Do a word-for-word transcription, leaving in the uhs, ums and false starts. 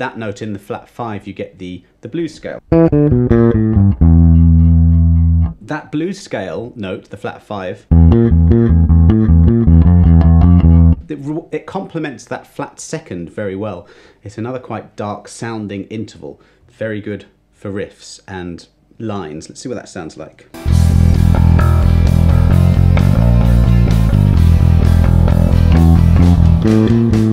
add that note in the flat five, you get the, the blues scale. That blues scale note, the flat five, it, it complements that flat second very well. It's another quite dark sounding interval, very good for riffs and lines. Let's see what that sounds like. Thank you.